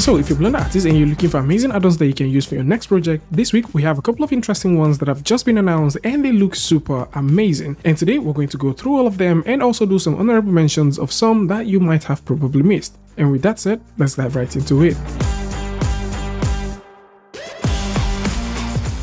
So if you're a Blender artist and you're looking for amazing add-ons that you can use for your next project, this week we have a couple of interesting ones that have just been announced and they look super amazing. And today we're going to go through all of them and also do some honorable mentions of some that you might have probably missed. And with that said, let's dive right into it.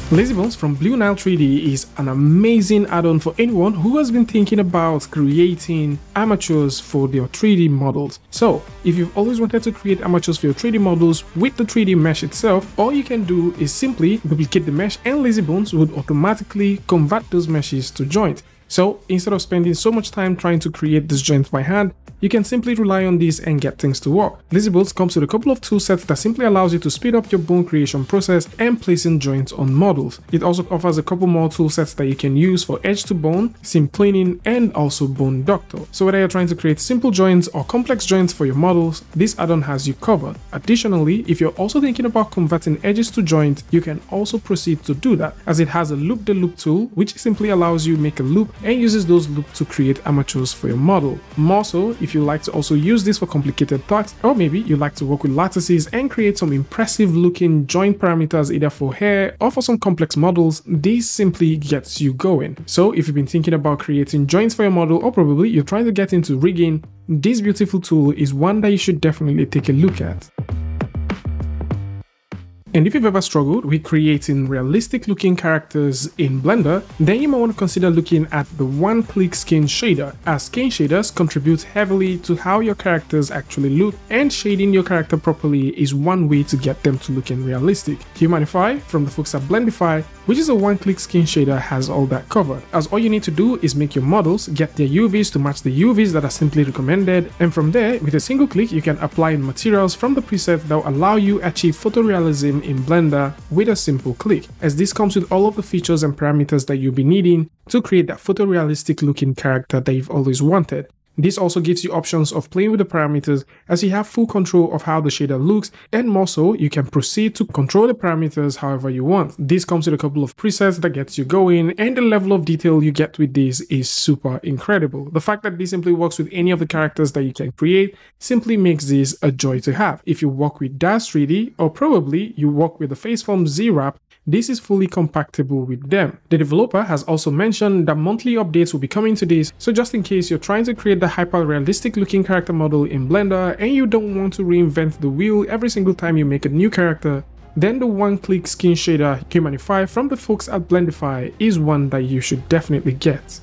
Lazybones from Blue Nile 3D is an amazing add-on for anyone who has been thinking about creating armatures for their 3D models. So, if you've always wanted to create armatures for your 3D models with the 3D mesh itself, all you can do is simply duplicate the mesh and Lazybones would automatically convert those meshes to joint. So, instead of spending so much time trying to create this joint by hand, you can simply rely on this and get things to work. Lizzy Builds comes with a couple of tool sets that simply allows you to speed up your bone creation process and placing joints on models. It also offers a couple more tool sets that you can use for edge to bone, seam planing, and also bone doctor. So whether you're trying to create simple joints or complex joints for your models, this add-on has you covered. Additionally, if you're also thinking about converting edges to joints, you can also proceed to do that, as it has a loop-the-loop tool which simply allows you make a loop and uses those loops to create armatures for your model. More so, if you like to also use this for complicated tasks, or maybe you like to work with lattices and create some impressive looking joint parameters either for hair or for some complex models, this simply gets you going. So if you've been thinking about creating joints for your model, or probably you're trying to get into rigging, this beautiful tool is one that you should definitely take a look at. And if you've ever struggled with creating realistic looking characters in Blender, then you might want to consider looking at the one-click skin shader, as skin shaders contribute heavily to how your characters actually look, and shading your character properly is one way to get them to looking realistic. Humanify from the folks at Blendify, which is a one-click skin shader, has all that covered, as all you need to do is make your models, get their UVs to match the UVs that are simply recommended, and from there, with a single click, you can apply materials from the preset that will allow you achieve photorealism in Blender with a simple click, as this comes with all of the features and parameters that you'll be needing to create that photorealistic looking character that you've always wanted. This also gives you options of playing with the parameters, as you have full control of how the shader looks, and more so, you can proceed to control the parameters however you want. This comes with a couple of presets that gets you going, and the level of detail you get with this is super incredible. The fact that this simply works with any of the characters that you can create simply makes this a joy to have. If you work with Daz 3D, or probably you work with the Faceform Z-Wrap, this is fully compatible with them. The developer has also mentioned that monthly updates will be coming to this, so just in case you're trying to create the hyper-realistic looking character model in Blender and you don't want to reinvent the wheel every single time you make a new character, then the one-click skin shader Humanify from the folks at Blendify is one that you should definitely get.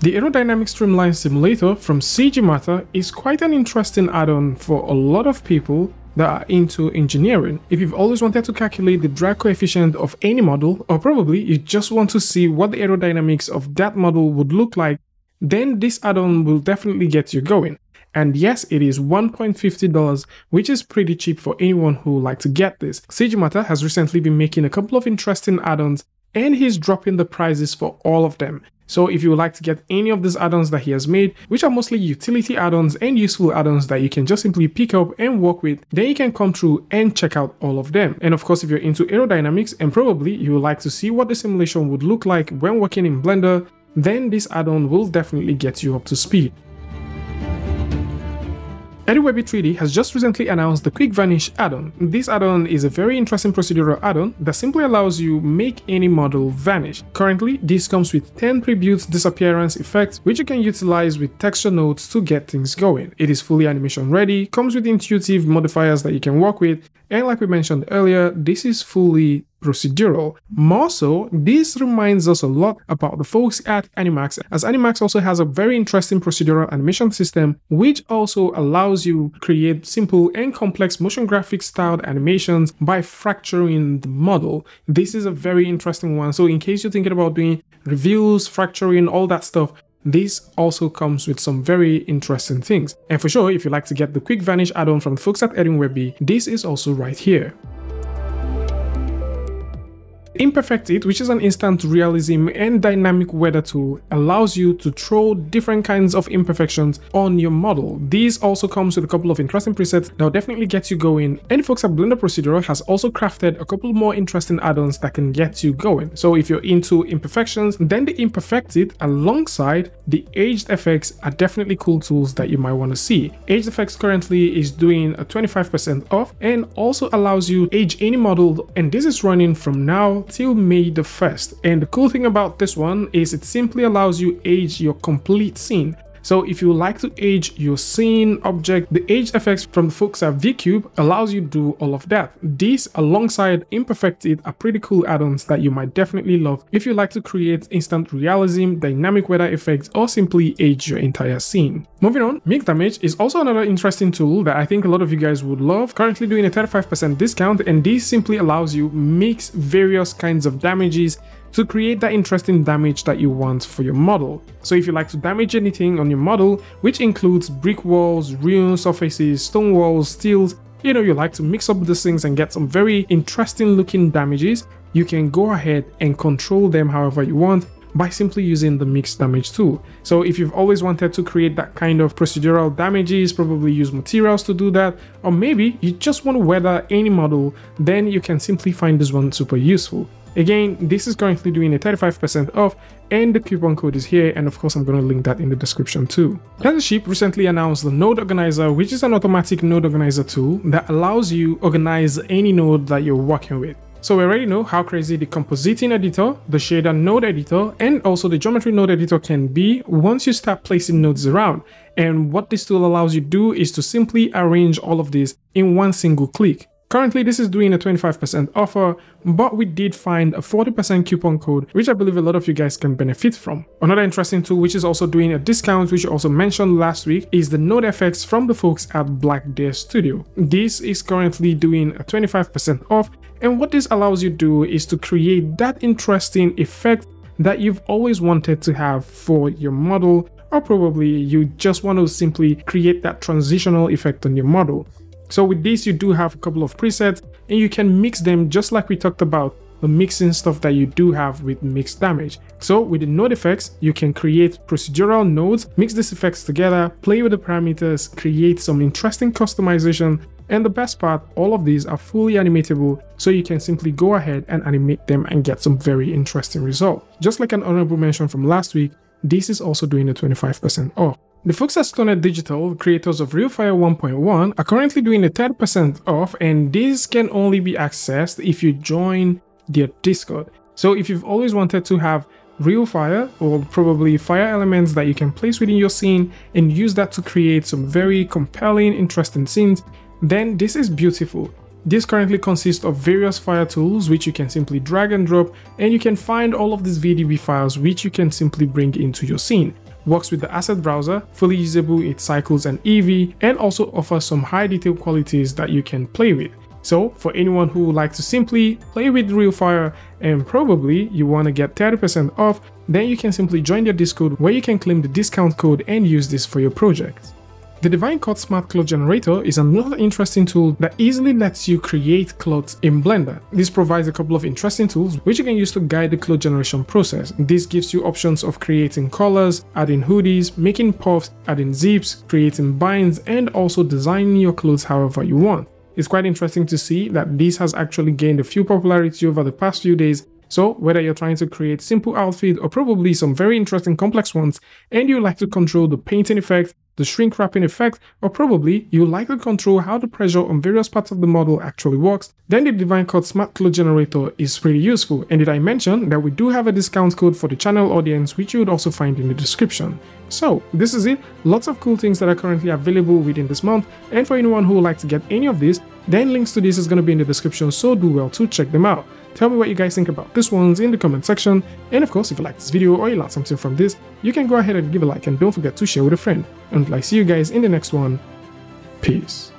The Aerodynamic Streamline Simulator from CG Matter is quite an interesting add-on for a lot of people that are into engineering. If you've always wanted to calculate the drag coefficient of any model, or probably you just want to see what the aerodynamics of that model would look like, then this add-on will definitely get you going. And yes, it is $1.50, which is pretty cheap for anyone who would like to get this. Sejimata has recently been making a couple of interesting add-ons, and he's dropping the prices for all of them. So if you would like to get any of these add-ons that he has made, which are mostly utility add-ons and useful add-ons that you can just simply pick up and work with, then you can come through and check out all of them. And of course, if you're into aerodynamics and probably you would like to see what the simulation would look like when working in Blender, then this add-on will definitely get you up to speed. Eddie Webby 3D has just recently announced the Quick Vanish add-on. This add-on is a very interesting procedural add-on that simply allows you make any model vanish. Currently, this comes with 10 pre-built disappearance effects, which you can utilize with texture nodes to get things going. It is fully animation ready, comes with intuitive modifiers that you can work with, and like we mentioned earlier, this is fully procedural. More so, this reminds us a lot about the folks at Animax, as Animax also has a very interesting procedural animation system, which also allows you to create simple and complex motion graphics styled animations by fracturing the model. This is a very interesting one. So in case you're thinking about doing reveals, fracturing, all that stuff, this also comes with some very interesting things. And for sure, if you like to get the Quick Vanish add-on from the folks at Eddie Webby, this is also right here. Imperfectit, which is an instant realism and dynamic weather tool, allows you to throw different kinds of imperfections on your model. This also comes with a couple of interesting presets that will definitely get you going. And folks at Blender Procedural has also crafted a couple more interesting add-ons that can get you going. So if you're into imperfections, then the Imperfectit alongside the AgedFX are definitely cool tools that you might want to see. AgedFX currently is doing a 25% off and also allows you age any model, and this is running from now till May the 1st. And the cool thing about this one is it simply allows you age your complete scene. So if you like to age your scene object, the AgedFX from the folks at VCube allows you to do all of that. These alongside Imperfectit are pretty cool add-ons that you might definitely love if you like to create instant realism, dynamic weather effects, or simply age your entire scene. Moving on, Mix Damage is also another interesting tool that I think a lot of you guys would love. Currently doing a 35% discount, and this simply allows you mix various kinds of damages to create that interesting damage that you want for your model. So if you like to damage anything on your model, which includes brick walls, ruined surfaces, stone walls, steels, you know, you like to mix up these things and get some very interesting looking damages, you can go ahead and control them however you want by simply using the Mix Damage tool. So if you've always wanted to create that kind of procedural damages, probably use materials to do that, or maybe you just want to weather any model, then you can simply find this one super useful. Again, this is currently doing a 35% off, and the coupon code is here, and of course I'm going to link that in the description too. Tensorship recently announced the Node Organizer, which is an automatic node organizer tool that allows you to organize any node that you're working with. So we already know how crazy the compositing editor, the shader node editor, and also the geometry node editor can be once you start placing nodes around. And what this tool allows you to do is to simply arrange all of this in one single click. Currently, this is doing a 25% offer, but we did find a 40% coupon code, which I believe a lot of you guys can benefit from. Another interesting tool, which is also doing a discount, which I also mentioned last week, is the NodeFX from the folks at Black Deer Studio. This is currently doing a 25% off, and what this allows you to do is to create that interesting effect that you've always wanted to have for your model, or probably you just want to simply create that transitional effect on your model. So with this, you do have a couple of presets and you can mix them just like we talked about the mixing stuff that you do have with Mix Damage. So with the node effects, you can create procedural nodes, mix these effects together, play with the parameters, create some interesting customization, and the best part, all of these are fully animatable, so you can simply go ahead and animate them and get some very interesting results. Just like an honorable mention from last week, this is also doing a 25% off. The folks at Stoner Digital, creators of Real Fire 1.1, are currently doing a 10% off, and this can only be accessed if you join their Discord. So if you've always wanted to have real fire, or probably fire elements that you can place within your scene and use that to create some very compelling, interesting scenes, then this is beautiful. This currently consists of various fire tools which you can simply drag and drop, and you can find all of these VDB files which you can simply bring into your scene. Works with the asset browser, fully usable, it cycles an EV, and also offers some high detail qualities that you can play with. So for anyone who would like to simply play with Real Fire and probably you want to get 30% off, then you can simply join their Discord where you can claim the discount code and use this for your project. The Divine Cut Smart Cloth Generator is another interesting tool that easily lets you create cloths in Blender. This provides a couple of interesting tools which you can use to guide the cloth generation process. This gives you options of creating colors, adding hoodies, making puffs, adding zips, creating binds, and also designing your clothes however you want. It's quite interesting to see that this has actually gained a few popularity over the past few days. So whether you're trying to create simple outfit or probably some very interesting complex ones, and you like to control the painting effect, the shrink wrapping effect, or probably you like to control how the pressure on various parts of the model actually works, then the Divine Cut Smart Cloth Generator is pretty useful. And did I mention that we do have a discount code for the channel audience, which you would also find in the description. So this is it, lots of cool things that are currently available within this month, and for anyone who would like to get any of these, then links to this is going to be in the description, so do well to check them out. Tell me what you guys think about this ones in the comment section, and of course if you like this video or you learned something from this, you can go ahead and give a like, and don't forget to share with a friend. Until I see you guys in the next one, peace.